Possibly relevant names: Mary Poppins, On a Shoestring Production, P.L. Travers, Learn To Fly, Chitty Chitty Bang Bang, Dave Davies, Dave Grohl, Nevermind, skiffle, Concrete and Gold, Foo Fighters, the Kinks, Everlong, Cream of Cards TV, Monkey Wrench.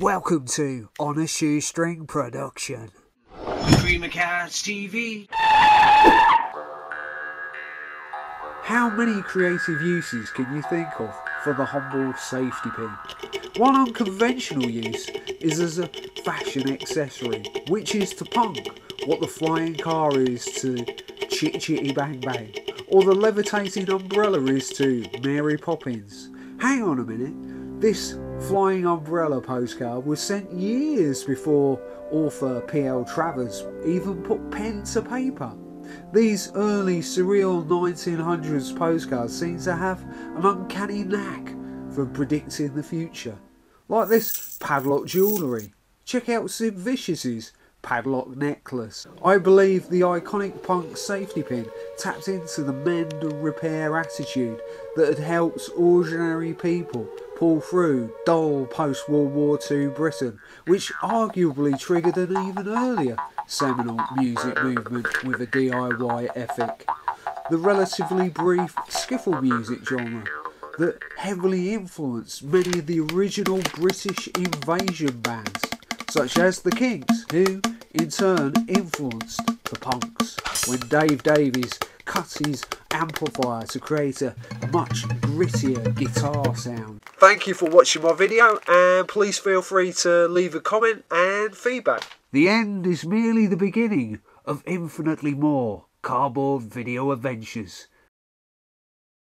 Welcome to On a Shoestring Production. Cream of Cards TV. How many creative uses can you think of for the humble safety pin? One unconventional use is as a fashion accessory, which is to punk what the flying car is to Chitty Chitty Bang Bang, or the levitating umbrella is to Mary Poppins. Hang on a minute, this flying umbrella postcard was sent years before author P.L. Travers even put pen to paper. These early surreal 1900s postcards seem to have an uncanny knack for predicting the future. Like this padlock jewellery. Check out Sid Vicious's padlock necklace. I believe the iconic punk safety pin tapped into the mend and repair attitude that had helped ordinary people pull through dull post-World War II Britain, which arguably triggered an even earlier seminal music movement with a DIY ethic. The relatively brief skiffle music genre that heavily influenced many of the original British invasion bands, such as the Kinks, who in turn influenced the punks, when Dave Davies cut his amplifier to create a much grittier guitar sound. Thank you for watching my video, and please feel free to leave a comment and feedback. The end is merely the beginning of infinitely more cardboard video adventures.